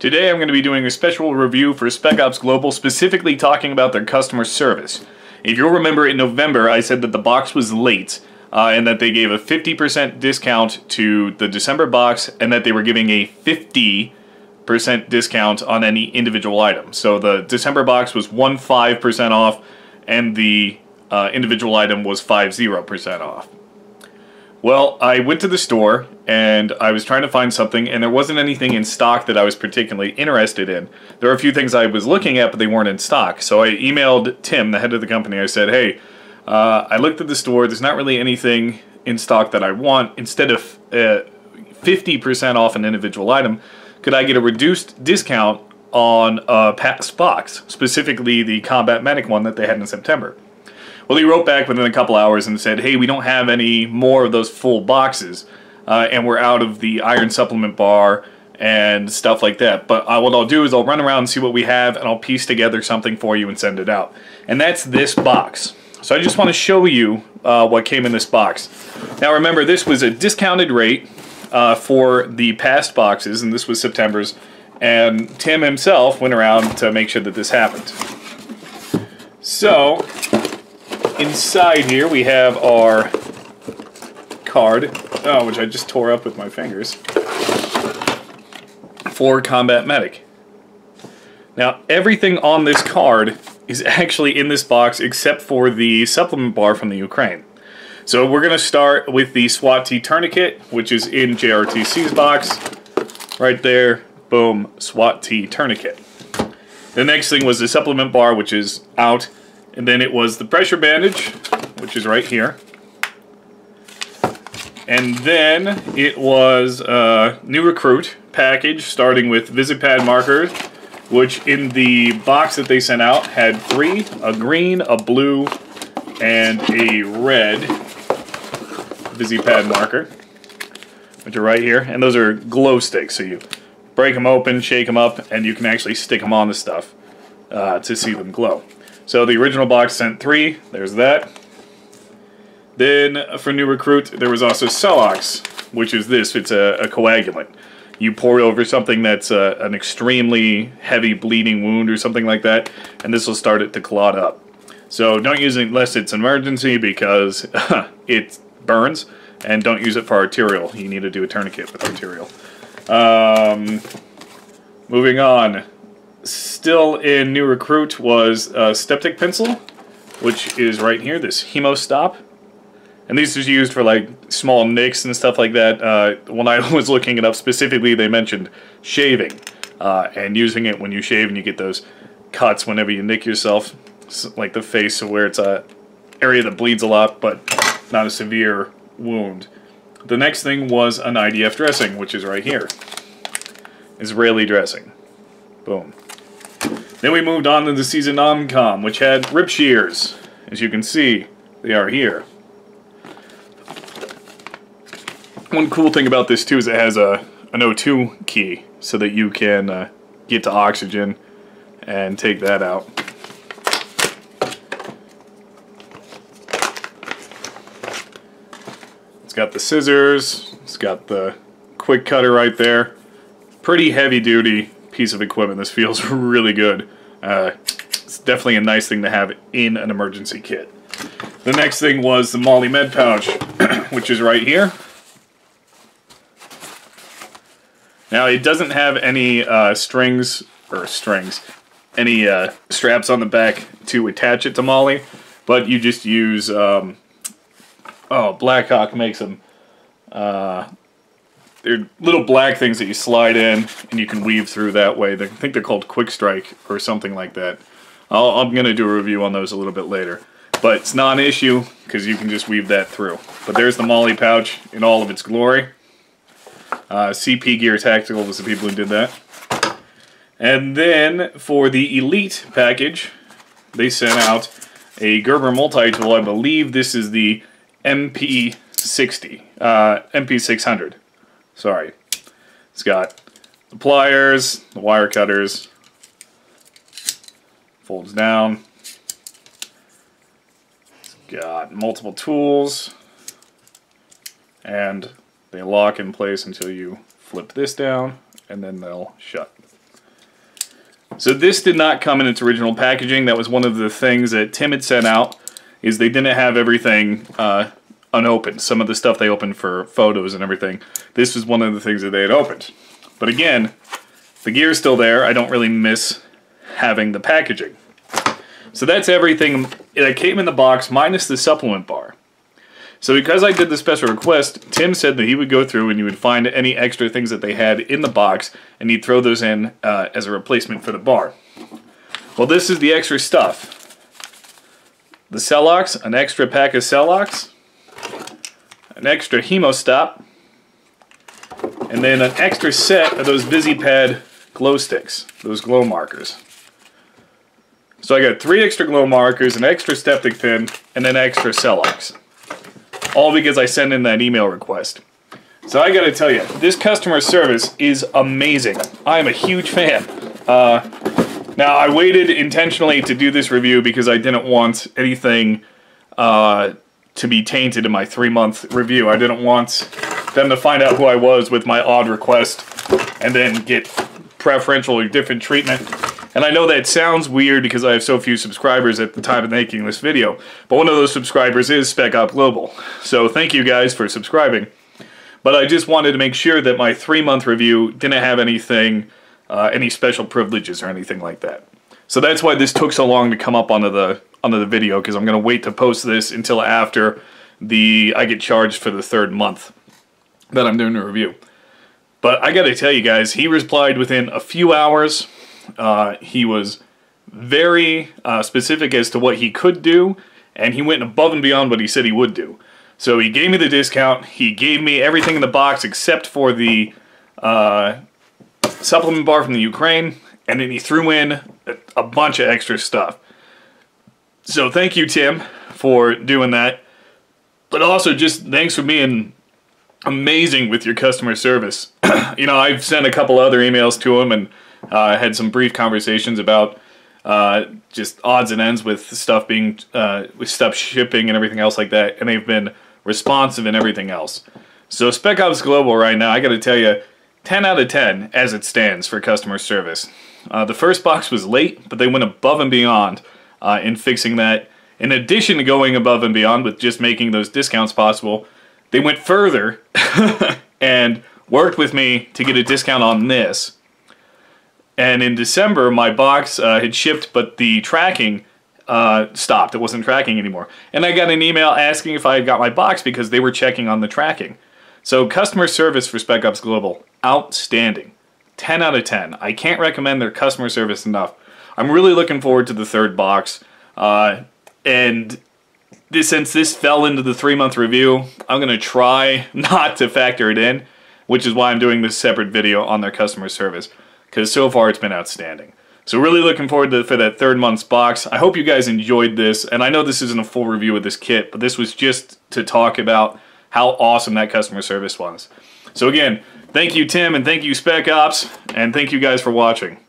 Today I'm going to be doing a special review for Spec Ops Global, specifically talking about their customer service. If you'll remember, in November I said that the box was late and that they gave a 50% discount to the December box and that they were giving a 50% discount on any individual item. So the December box was 15% off and the individual item was 50% off. Well, I went to the store and I was trying to find something, and there wasn't anything in stock that I was particularly interested in. There were a few things I was looking at, but they weren't in stock. So I emailed Tim, the head of the company. I said, hey, I looked at the store. There's not really anything in stock that I want. Instead of 50% off an individual item, could I get a reduced discount on a past box, specifically the Combat Medic one that they had in September? Well, he wrote back within a couple hours and said, hey, we don't have any more of those full boxes, and we're out of the iron supplement bar and stuff like that. But what I'll do is I'll run around and see what we have, and I'll piece together something for you and send it out. And that's this box. So I just want to show you what came in this box. Now remember, this was a discounted rate for the past boxes, and this was September's. And Tim himself went around to make sure that this happened. So inside here we have our card, which I just tore up with my fingers, for Combat Medic. Now everything on this card is actually in this box except for the supplement bar from the Ukraine. So we're going to start with the SWAT-T tourniquet, which is in JRTC's box. Right there, boom, SWAT-T tourniquet. The next thing was the supplement bar, which is out. And then it was the pressure bandage, which is right here. And then it was a new recruit package, starting with Visipad markers, which in the box that they sent out had three: a green, a blue, and a red Visipad marker, which are right here. And those are glow sticks, so you break them open, shake them up, and you can actually stick them on the stuff to see them glow. So the original box sent three. There's that. Then for new recruit, there was also Celox, which is this. It's a coagulant. You pour it over something that's an extremely heavy bleeding wound or something like that, and this will start it to clot up. So don't use it unless it's an emergency, because it burns, and don't use it for arterial. You need to do a tourniquet with arterial. Moving on. Still in new recruit was Steptic Pencil, which is right here, this Hemostop. And these is used for like small nicks and stuff like that. When I was looking it up specifically, they mentioned shaving and using it when you shave and you get those cuts whenever you nick yourself, like the face, where it's a area that bleeds a lot but not a severe wound. The next thing was an IDF dressing, which is right here. Israeli dressing. Boom. Then we moved on to the SEC Oncom, which had rip shears. As you can see, they are here. One cool thing about this too is it has an O2 key, so that you can get to oxygen and take that out. It's got the scissors, it's got the quick cutter right there. Pretty heavy duty piece of equipment. This feels really good. It's definitely a nice thing to have in an emergency kit. The next thing was the Molly Med pouch, which is right here. Now it doesn't have any straps on the back to attach it to Molly, but you just use Blackhawk makes them. They're little black things that you slide in, and you can weave through that way. I think they're called Quick Strike or something like that. I'm going to do a review on those a little bit later. But it's not an issue, because you can just weave that through. But there's the MOLLE pouch in all of its glory. CP Gear Tactical was the people who did that. And then for the Elite package, they sent out a Gerber multi-tool. I believe this is the MP600. Sorry. It's got the pliers, the wire cutters, folds down, it's got multiple tools, and they lock in place until you flip this down, and then they'll shut. So this did not come in its original packaging. That was one of the things that Tim had sent out, is they didn't have everything unopened. Some of the stuff they opened for photos and everything. This was one of the things that they had opened. But again, the gear's still there. I don't really miss having the packaging. So that's everything that came in the box minus the supplement bar. So because I did the special request, Tim said that he would go through and he would find any extra things that they had in the box and he'd throw those in as a replacement for the bar. Well, this is the extra stuff. The Celox, an extra pack of Celox, an extra Hemostop, and then an extra set of those Visipad glow sticks, those glow markers. So I got 3 extra glow markers, an extra Steptic Pin, and an extra Celox. All because I sent in that email request. So I gotta tell you, this customer service is amazing. I am a huge fan. Now I waited intentionally to do this review because I didn't want anything to be tainted in my 3-month review. I didn't want them to find out who I was with my odd request and then get preferential or different treatment. And I know that sounds weird because I have so few subscribers at the time of making this video, but one of those subscribers is Spec Ops Global. So thank you guys for subscribing. But I just wanted to make sure that my 3-month review didn't have anything, any special privileges or anything like that. So that's why this took so long to come up onto the video, because I'm going to wait to post this until after I get charged for the 3rd month that I'm doing a review. But I got to tell you guys, he replied within a few hours. He was very specific as to what he could do, and he went above and beyond what he said he would do. So he gave me the discount, he gave me everything in the box except for the supplement bar from the Ukraine, and then he threw in a bunch of extra stuff. So thank you, Tim, for doing that, but also just thanks for being amazing with your customer service. You know, I've sent a couple other emails to him, and I had some brief conversations about just odds and ends with stuff being with stuff shipping and everything else like that, and they've been responsive and everything else. So Spec Ops Global right now, I got to tell you, 10 out of 10 as it stands for customer service. The first box was late, but they went above and beyond in fixing that. In addition to going above and beyond with just making those discounts possible, they went further and worked with me to get a discount on this. And in December, my box had shipped, but the tracking stopped. It wasn't tracking anymore. And I got an email asking if I had got my box because they were checking on the tracking. So customer service for Spec Ops Global, outstanding. 10 out of 10. I can't recommend their customer service enough. I'm really looking forward to the 3rd box. And since this fell into the 3-month review, I'm going to try not to factor it in, which is why I'm doing this separate video on their customer service, because so far it's been outstanding. So really looking forward for that 3rd month's box. I hope you guys enjoyed this, and I know this isn't a full review of this kit, but this was just to talk about how awesome that customer service was. So again, thank you, Tim, and thank you, Spec Ops, and thank you guys for watching.